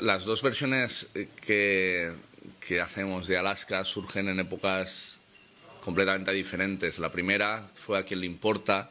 las dos versiones que hacemos de Alaska surgen en épocas completamente diferentes. La primera fue A Quien Le Importa.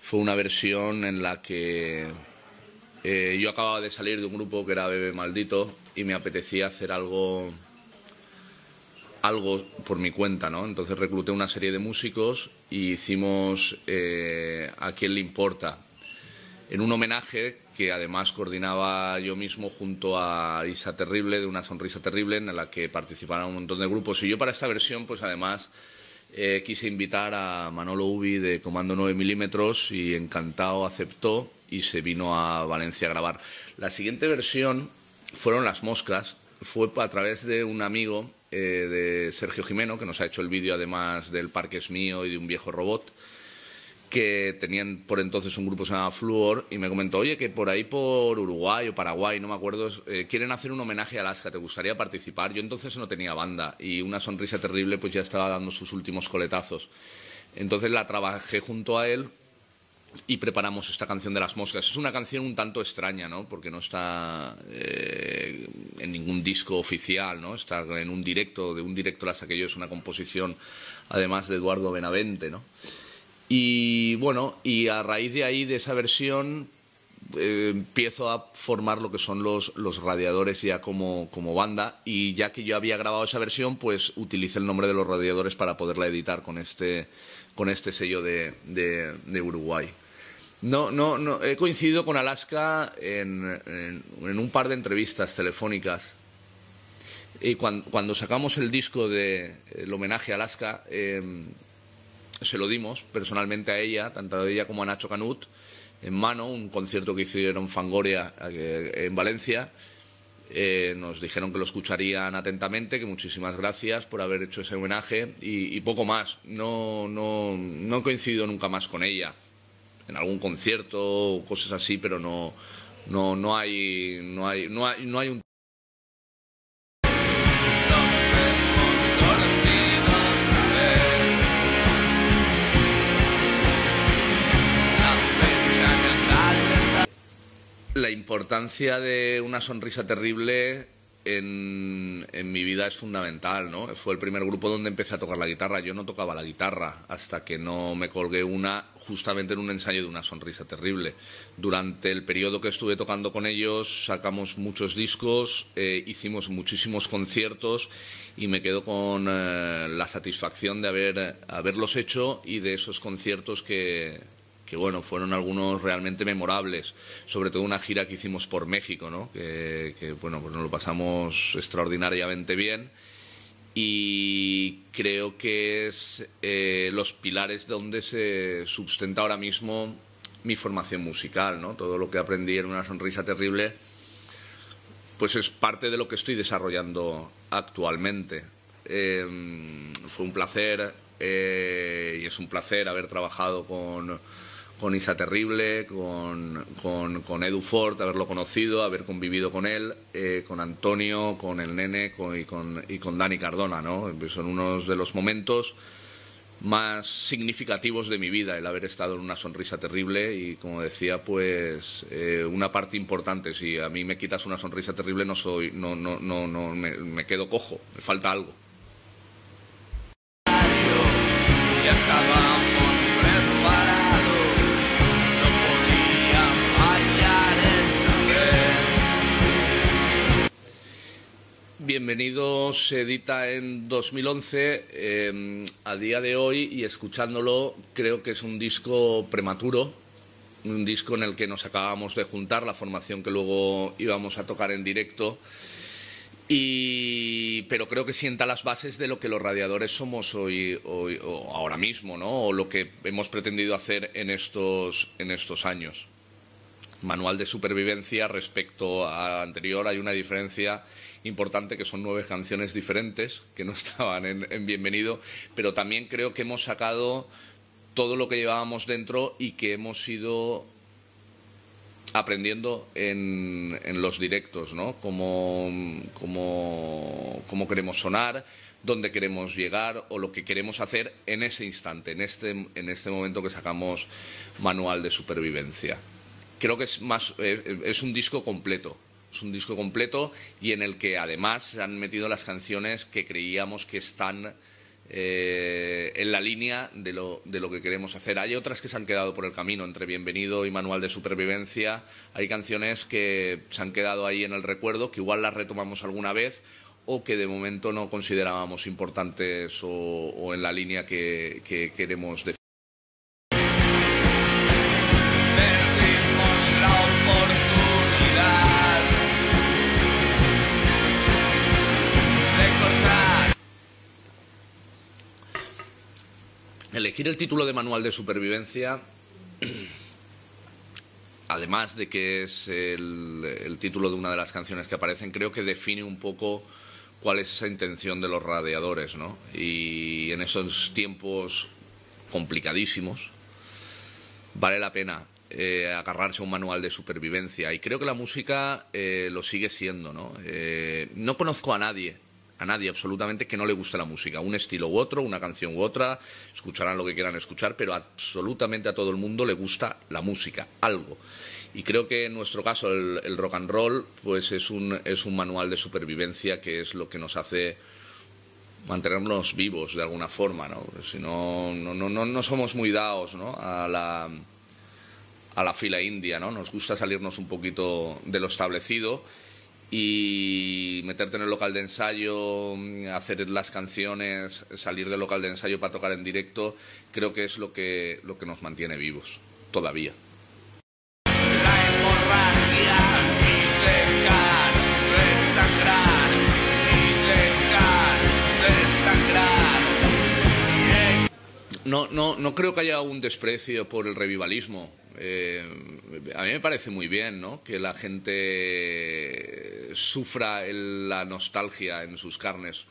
Fue una versión en la que yo acababa de salir de un grupo que era Bebé Maldito y me apetecía hacer algo por mi cuenta, ¿no? Entonces recluté una serie de músicos y hicimos A Quien Le Importa, en un homenaje que además coordinaba yo mismo junto a Isa Terrible, de Una Sonrisa Terrible, en la que participaron un montón de grupos. Y yo para esta versión, pues además, quise invitar a Manolo Ubi de Comando 9mm y encantado aceptó y se vino a Valencia a grabar. La siguiente versión fueron Las Moscas, fue a través de un amigo de Sergio Jimeno, que nos ha hecho el vídeo además del Parque es Mío y de Un Viejo Robot, que tenían por entonces un grupo que se llamaba Fluor, y me comentó, oye, que por ahí por Uruguay o Paraguay, no me acuerdo, quieren hacer un homenaje a Alaska, ¿te gustaría participar? Yo entonces no tenía banda y Una Sonrisa Terrible pues ya estaba dando sus últimos coletazos. Entonces la trabajé junto a él y preparamos esta canción de Las Moscas. Es una canción un tanto extraña, ¿no? Porque no está en ningún disco oficial, ¿no? Está en un directo, de un directo la saqué yo, es una composición además de Eduardo Benavente, ¿no? Y bueno, y a raíz de ahí, de esa versión, empiezo a formar lo que son los Radiadores ya como banda. Y ya que yo había grabado esa versión, pues utilicé el nombre de Los Radiadores para poderla editar con este sello de Uruguay. No, he coincidido con Alaska en un par de entrevistas telefónicas. Y cuando sacamos el disco de el homenaje a Alaska, se lo dimos personalmente a ella, tanto a ella como a Nacho Canut, en mano, un concierto que hicieron Fangoria en Valencia. Nos dijeron que lo escucharían atentamente, que muchísimas gracias por haber hecho ese homenaje y poco más. No he coincidido nunca más con ella, en algún concierto o cosas así, pero no hay un... La importancia de Una Sonrisa Terrible en mi vida es fundamental, ¿no? Fue el primer grupo donde empecé a tocar la guitarra. Yo no tocaba la guitarra hasta que no me colgué una, justamente en un ensayo de Una Sonrisa Terrible. Durante el periodo que estuve tocando con ellos sacamos muchos discos, hicimos muchísimos conciertos y me quedo con la satisfacción de haberlos hecho y de esos conciertos que bueno, fueron algunos realmente memorables, sobre todo una gira que hicimos por México, ¿no? Que bueno, pues nos lo pasamos extraordinariamente bien y creo que es los pilares donde se sustenta ahora mismo mi formación musical, ¿no? Todo lo que aprendí en Una Sonrisa Terrible, pues es parte de lo que estoy desarrollando actualmente. Fue un placer y es un placer haber trabajado con Isa Terrible, con Edu Ford, haberlo conocido, haber convivido con él, con Antonio, con el Nene y con Dani Cardona, ¿no? Son unos de los momentos más significativos de mi vida, el haber estado en Una Sonrisa Terrible y, como decía, pues una parte importante. Si a mí me quitas Una Sonrisa Terrible me quedo cojo, me falta algo. Ya estábamos preparados. Bienvenidos se edita en 2011, a día de hoy, y escuchándolo creo que es un disco prematuro, un disco en el que nos acabamos de juntar, la formación que luego íbamos a tocar en directo, pero creo que sienta las bases de lo que Los Radiadores somos hoy o ahora mismo, ¿no? O lo que hemos pretendido hacer en estos años. Manual de Supervivencia, respecto a anterior, hay una diferencia importante, que son 9 canciones diferentes que no estaban en Bienvenido, pero también creo que hemos sacado todo lo que llevábamos dentro y que hemos ido aprendiendo en los directos, ¿no? Cómo queremos sonar, dónde queremos llegar o lo que queremos hacer en ese instante, en este momento que sacamos Manual de Supervivencia. Creo que es un disco completo, Es un disco completo y en el que además se han metido las canciones que creíamos que están en la línea de lo que queremos hacer. Hay otras que se han quedado por el camino, entre Bienvenido y Manual de Supervivencia. Hay canciones que se han quedado ahí en el recuerdo, que igual las retomamos alguna vez o que de momento no considerábamos importantes o en la línea que queremos definir. Elegir el título de Manual de Supervivencia, además de que es el título de una de las canciones que aparecen, creo que define un poco cuál es esa intención de Los Radiadores, ¿no? Y en esos tiempos complicadísimos vale la pena agarrarse a un manual de supervivencia. Y creo que la música lo sigue siendo, ¿no? No conozco a nadie. A nadie absolutamente que no le guste la música, un estilo u otro, una canción u otra, escucharán lo que quieran escuchar, pero absolutamente a todo el mundo le gusta la música, algo. Y creo que en nuestro caso el rock and roll pues es un manual de supervivencia, que es lo que nos hace mantenernos vivos de alguna forma, ¿no? Si no somos muy dados, ¿no?, a la fila india, ¿no? Nos gusta salirnos un poquito de lo establecido y meterte en el local de ensayo, hacer las canciones, salir del local de ensayo para tocar en directo. Creo que es lo que nos mantiene vivos todavía. No creo que haya un desprecio por el revivalismo. A mí me parece muy bien, ¿no?, que la gente sufra la nostalgia en sus carnes.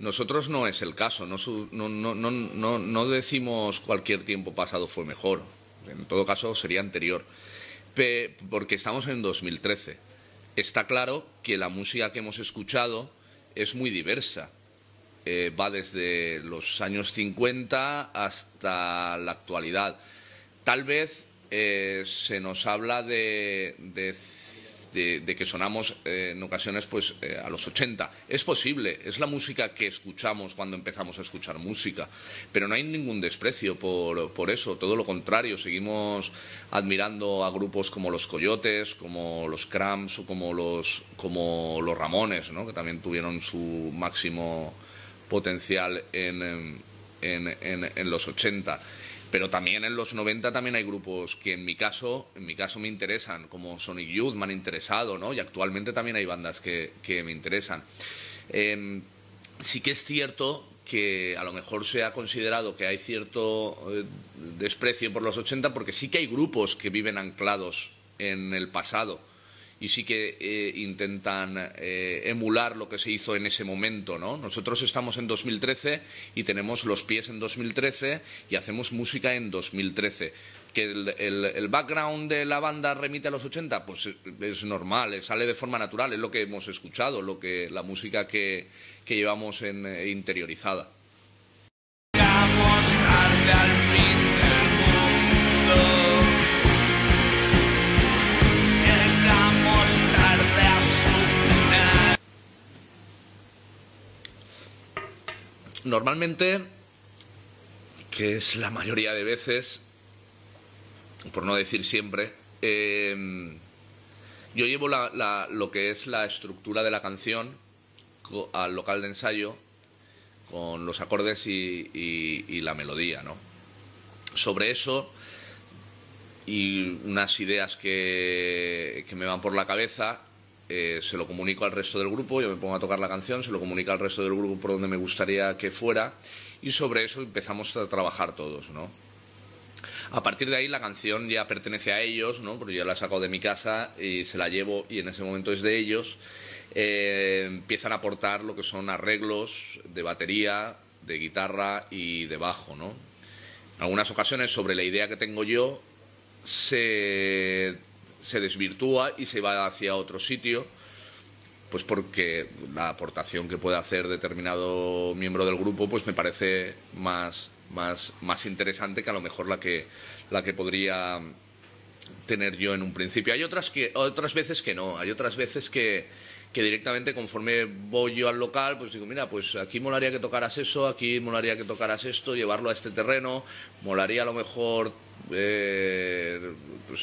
Nosotros no es el caso, no decimos cualquier tiempo pasado fue mejor, en todo caso sería anterior, porque estamos en 2013. Está claro que la música que hemos escuchado es muy diversa. Va desde los años 50 hasta la actualidad. Tal vez se nos habla de que sonamos en ocasiones pues a los 80. Es posible, es la música que escuchamos cuando empezamos a escuchar música, pero no hay ningún desprecio por eso, todo lo contrario. Seguimos admirando a grupos como Los Coyotes, como Los Cramps o como los Ramones, ¿no?, que también tuvieron su máximo potencial en los 80, pero también en los 90 también hay grupos que en mi caso me interesan, como Sonic Youth, me han interesado, ¿no?, y actualmente también hay bandas que me interesan. Sí que es cierto que a lo mejor se ha considerado que hay cierto desprecio por los 80, porque sí que hay grupos que viven anclados en el pasado y sí que intentan emular lo que se hizo en ese momento, ¿no? Nosotros estamos en 2013 y tenemos los pies en 2013 y hacemos música en 2013. ¿Que el background de la banda remite a los 80? Pues es normal, sale de forma natural, es lo que hemos escuchado, la música que llevamos interiorizada. Llegamos tarde al fin del mundo. Normalmente, que es la mayoría de veces, por no decir siempre, yo llevo lo que es la estructura de la canción al local de ensayo con los acordes y la melodía, ¿no? Sobre eso y unas ideas que me van por la cabeza, se lo comunico al resto del grupo, yo me pongo a tocar la canción, se lo comunico al resto del grupo por donde me gustaría que fuera y sobre eso empezamos a trabajar todos, ¿no? A partir de ahí la canción ya pertenece a ellos, ¿no?, porque yo la saco de mi casa y se la llevo y en ese momento es de ellos. Empiezan a aportar lo que son arreglos de batería, de guitarra y de bajo, ¿no? En algunas ocasiones sobre la idea que tengo yo se desvirtúa y se va hacia otro sitio, pues porque la aportación que puede hacer determinado miembro del grupo pues me parece más interesante que a lo mejor la que podría tener yo en un principio. Hay otras veces que no, hay otras veces que directamente conforme voy yo al local, pues digo, mira, pues aquí molaría que tocaras eso, aquí molaría que tocaras esto, llevarlo a este terreno, molaría a lo mejor, pues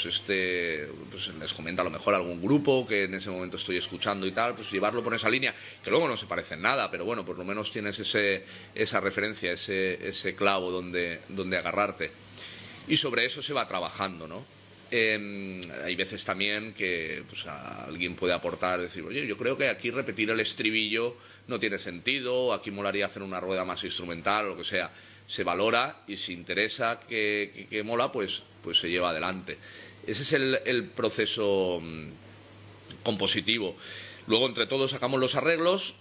les comenta a lo mejor algún grupo que en ese momento estoy escuchando y tal, pues llevarlo por esa línea, que luego no se parece en nada, pero bueno, por lo menos tienes esa referencia, ese clavo donde agarrarte. Y sobre eso se va trabajando, ¿no? Hay veces también que pues, alguien puede aportar, decir, oye, yo creo que aquí repetir el estribillo no tiene sentido, aquí molaría hacer una rueda más instrumental, lo que sea. Se valora y si interesa que mola, pues se lleva adelante. Ese es el proceso compositivo. Luego, entre todos, sacamos los arreglos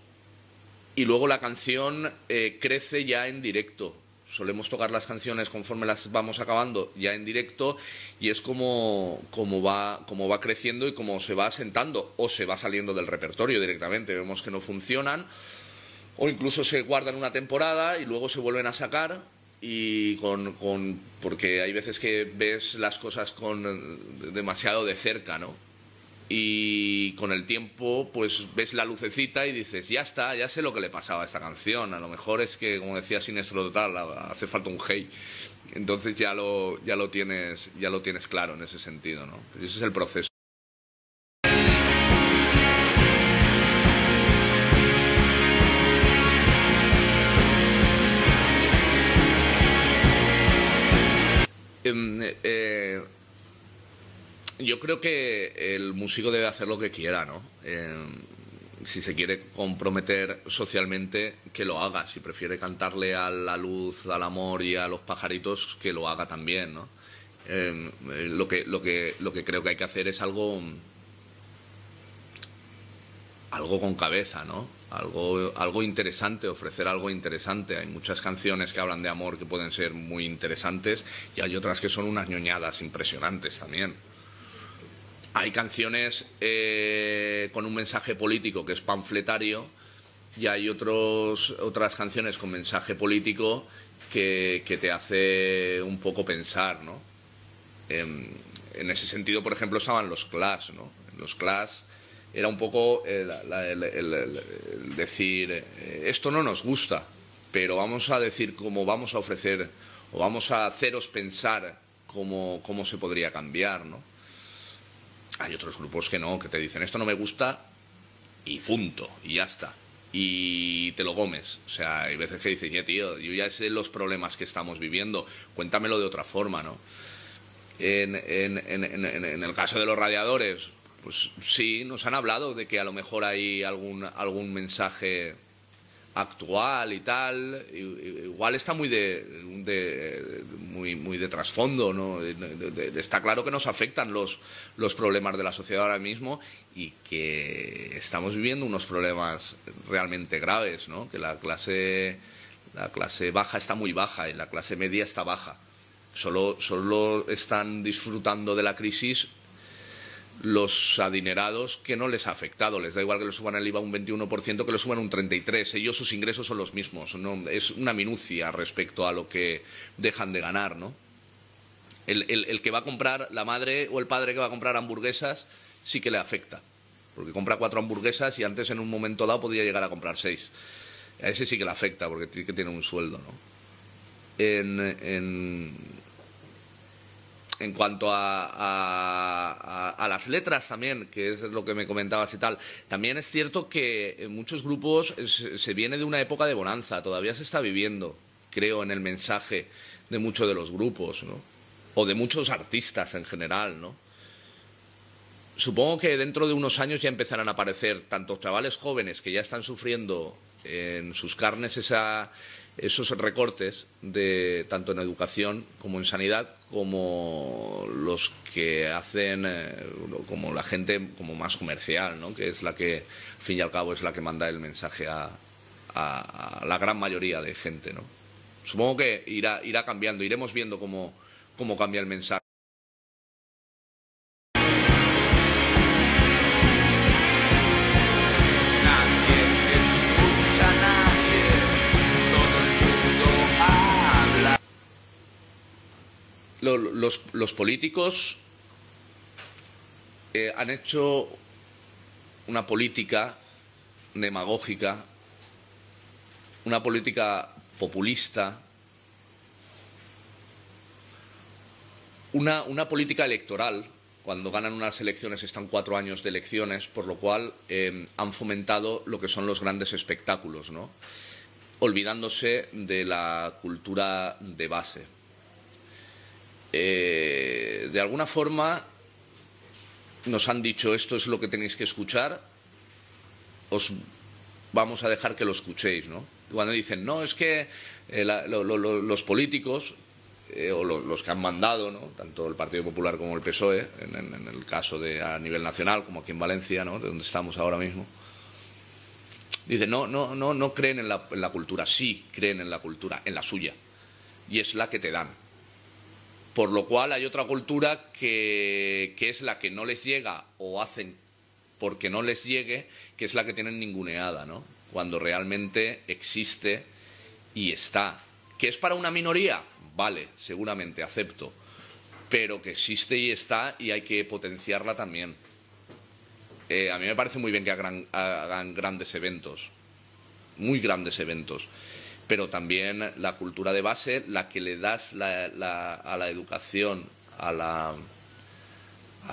y luego la canción crece ya en directo. Solemos tocar las canciones conforme las vamos acabando ya en directo y es como va creciendo y como se va asentando o se va saliendo del repertorio directamente. Vemos que no funcionan o incluso se guardan una temporada y luego se vuelven a sacar y porque hay veces que ves las cosas demasiado de cerca, ¿no? Y con el tiempo pues ves la lucecita y dices, ya está, ya sé lo que le pasaba a esta canción, a lo mejor es que, como decía Siniestro Total, hace falta un hey. Entonces ya lo tienes claro en ese sentido, ¿no? Ese es el proceso. Yo creo que el músico debe hacer lo que quiera, ¿no? Si se quiere comprometer socialmente, que lo haga. Si prefiere cantarle a la luz, al amor y a los pajaritos, que lo haga también, ¿no? Lo que creo que hay que hacer es algo con cabeza, ¿no? Algo interesante, ofrecer algo interesante. Hay muchas canciones que hablan de amor que pueden ser muy interesantes y hay otras que son unas ñoñadas impresionantes también. Hay canciones con un mensaje político que es panfletario y hay otras canciones con mensaje político que te hace un poco pensar, ¿no? En ese sentido, por ejemplo, estaban los Clash, ¿no? Los Clash era un poco el decir, esto no nos gusta, pero vamos a decir cómo vamos a ofrecer o vamos a haceros pensar cómo se podría cambiar, ¿no? Hay otros grupos que no, que te dicen, esto no me gusta y punto, y ya está. Y te lo comes. O sea, hay veces que dices, ya tío, yo ya sé los problemas que estamos viviendo, cuéntamelo de otra forma, ¿no? En el caso de Los Radiadores, pues sí, nos han hablado de que a lo mejor hay algún mensaje actual y tal, igual está muy de trasfondo, ¿no? Está claro que nos afectan los problemas de la sociedad ahora mismo y que estamos viviendo unos problemas realmente graves, ¿no? Que la clase baja está muy baja y la clase media está baja. Solo están disfrutando de la crisis los adinerados que no les ha afectado. Les da igual que lo suban el IVA un 21%, que lo suban un 33%. Ellos, sus ingresos son los mismos, ¿no? Es una minucia respecto a lo que dejan de ganar, ¿no? El que va a comprar, la madre o el padre que va a comprar hamburguesas, sí que le afecta, porque compra 4 hamburguesas y antes en un momento dado podía llegar a comprar 6. A ese sí que le afecta, porque tiene un sueldo, ¿no? En cuanto a las letras también, que es lo que me comentabas y tal, también es cierto que en muchos grupos se viene de una época de bonanza, todavía se está viviendo, creo, en el mensaje de muchos de los grupos, ¿no? O de muchos artistas en general, ¿no? Supongo que dentro de unos años ya empezarán a aparecer tantos chavales jóvenes que ya están sufriendo en sus carnes esos recortes de tanto en educación como en sanidad, como los que hacen como la gente como más comercial, ¿no? Que es la que, al fin y al cabo, es la que manda el mensaje a la gran mayoría de gente, ¿no? Supongo que irá cambiando, iremos viendo cómo cambia el mensaje. Los políticos han hecho una política demagógica, una política populista, una política electoral. Cuando ganan unas elecciones están 4 años de elecciones, por lo cual han fomentado lo que son los grandes espectáculos, ¿no?, olvidándose de la cultura de base. De alguna forma nos han dicho: esto es lo que tenéis que escuchar, os vamos a dejar que lo escuchéis, ¿no? Cuando dicen, no, es que los políticos, o los que han mandado, ¿no?, tanto el Partido Popular como el PSOE, en el caso de a nivel nacional, como aquí en Valencia, ¿no?, de donde estamos ahora mismo, dicen, no creen en la cultura. Sí creen en la cultura, en la suya, y es la que te dan. Por lo cual hay otra cultura que es la que no les llega, o hacen porque no les llegue, que es la que tienen ninguneada, ¿no?, cuando realmente existe y está. ¿Que es para una minoría? Vale, seguramente, acepto, pero que existe y está, y hay que potenciarla también. A mí me parece muy bien que hagan grandes eventos, muy grandes eventos, pero también la cultura de base, la que le das a la educación, a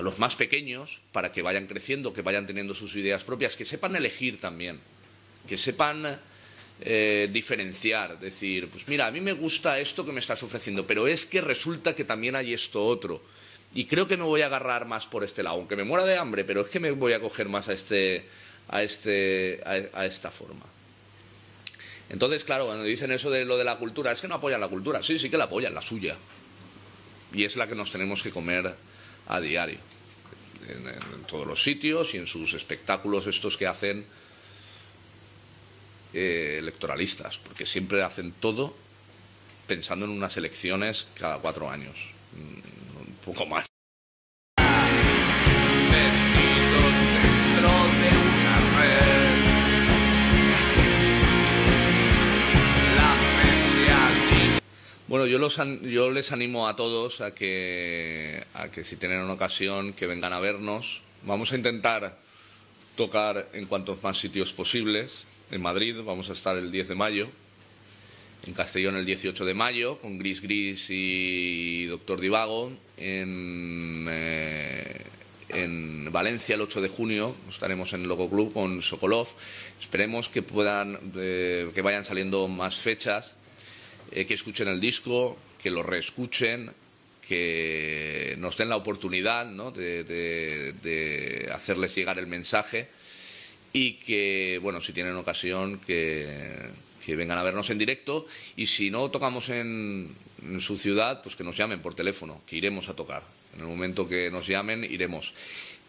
los más pequeños, para que vayan creciendo, que vayan teniendo sus ideas propias, que sepan elegir también, que sepan diferenciar, decir, pues mira, a mí me gusta esto que me estás ofreciendo, pero es que resulta que también hay esto otro, y creo que me voy a agarrar más por este lado, aunque me muera de hambre, pero es que me voy a coger más a esta forma. Entonces, claro, cuando dicen eso de lo de la cultura, es que no apoyan la cultura. Sí, sí que la apoyan, la suya, y es la que nos tenemos que comer a diario, en todos los sitios y en sus espectáculos estos que hacen electoralistas, porque siempre hacen todo pensando en unas elecciones cada 4 años, un poco más. Bueno, yo les animo a todos a que si tienen una ocasión, que vengan a vernos. Vamos a intentar tocar en cuantos más sitios posibles. En Madrid vamos a estar el 10 de mayo, en Castellón el 18 de mayo, con Gris Gris y Doctor Divago. En Valencia el 8 de junio estaremos en Loco Club con Sokolov. Esperemos que que vayan saliendo más fechas. Que escuchen el disco, que lo reescuchen, que nos den la oportunidad, ¿no?, de hacerles llegar el mensaje, y que, bueno, si tienen ocasión, que vengan a vernos en directo, y si no tocamos en su ciudad, pues que nos llamen por teléfono, que iremos a tocar. En el momento que nos llamen, iremos.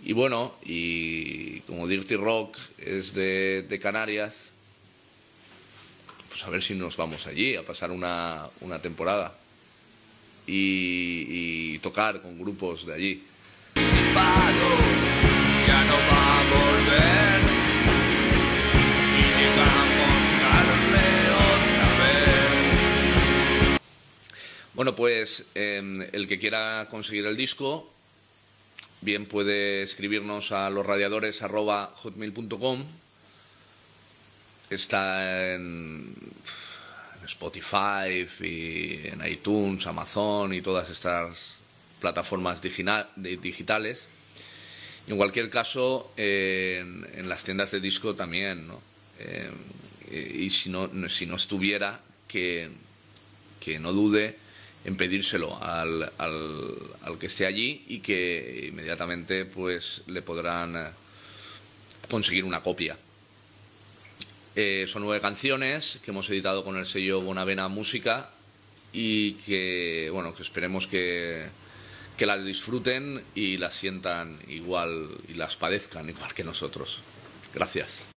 Y bueno, y como Dirty Rock es de Canarias, pues a ver si nos vamos allí a pasar una temporada y tocar con grupos de allí. Si paro, ya no va a volver, y llegamos tarde otra vez. Bueno, pues el que quiera conseguir el disco, bien puede escribirnos a losradiadores@hotmail.com. Está en Spotify, y en iTunes, Amazon y todas estas plataformas digitales. Y en cualquier caso, en las tiendas de disco también, ¿no? Y si no estuviera, que no dude en pedírselo al que esté allí, y que inmediatamente pues le podrán conseguir una copia. Son 9 canciones que hemos editado con el sello Bonavena Música, y que, bueno, que esperemos que las disfruten y las sientan igual, y las padezcan igual que nosotros. Gracias.